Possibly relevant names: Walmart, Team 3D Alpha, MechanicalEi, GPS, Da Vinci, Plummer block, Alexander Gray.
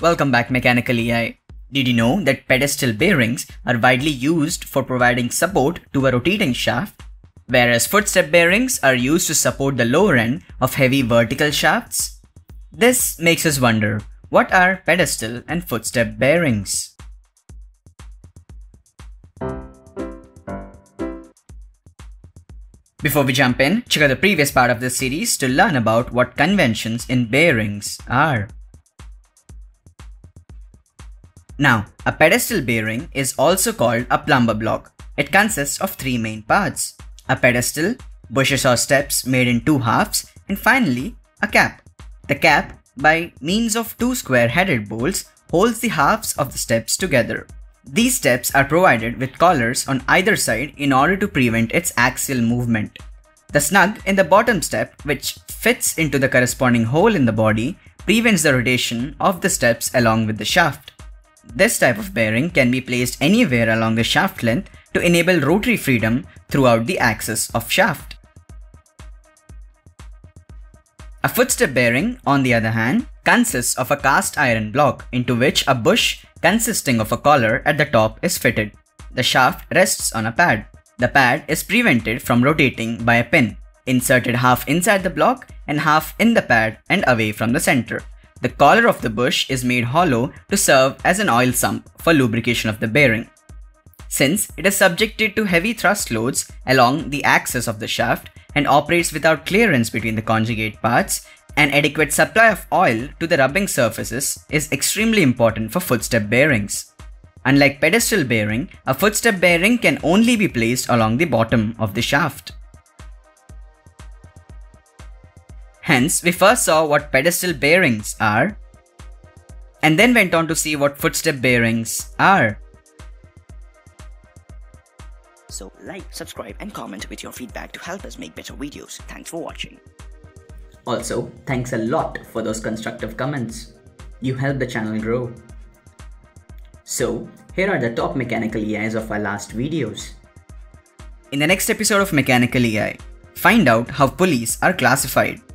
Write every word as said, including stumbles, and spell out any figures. Welcome back, MechanicalEi. Did you know that pedestal bearings are widely used for providing support to a rotating shaft, whereas footstep bearings are used to support the lower end of heavy vertical shafts? This makes us wonder, what are pedestal and footstep bearings? Before we jump in, check out the previous part of this series to learn about what conventions in bearings are. Now, a pedestal bearing is also called a plumber block. It consists of three main parts: a pedestal, bushes or steps made in two halves, and finally, a cap. The cap, by means of two square-headed bolts, holds the halves of the steps together. These steps are provided with collars on either side in order to prevent its axial movement. The snug in the bottom step, which fits into the corresponding hole in the body, prevents the rotation of the steps along with the shaft. This type of bearing can be placed anywhere along the shaft length to enable rotary freedom throughout the axis of shaft. A footstep bearing, on the other hand, consists of a cast iron block into which a bush consisting of a collar at the top is fitted. The shaft rests on a pad. The pad is prevented from rotating by a pin, inserted half inside the block and half in the pad and away from the center. The collar of the bush is made hollow to serve as an oil sump for lubrication of the bearing. Since it is subjected to heavy thrust loads along the axis of the shaft and operates without clearance between the conjugate parts, an adequate supply of oil to the rubbing surfaces is extremely important for footstep bearings. Unlike pedestal bearing, a footstep bearing can only be placed along the bottom of the shaft. Hence, we first saw what pedestal bearings are and then went on to see what footstep bearings are. So like, subscribe and comment with your feedback to help us make better videos. Thanks for watching. Also, thanks a lot for those constructive comments. You help the channel grow. So, here are the top MechanicalEis of our last videos. In the next episode of MechanicalEi, find out how pulleys are classified.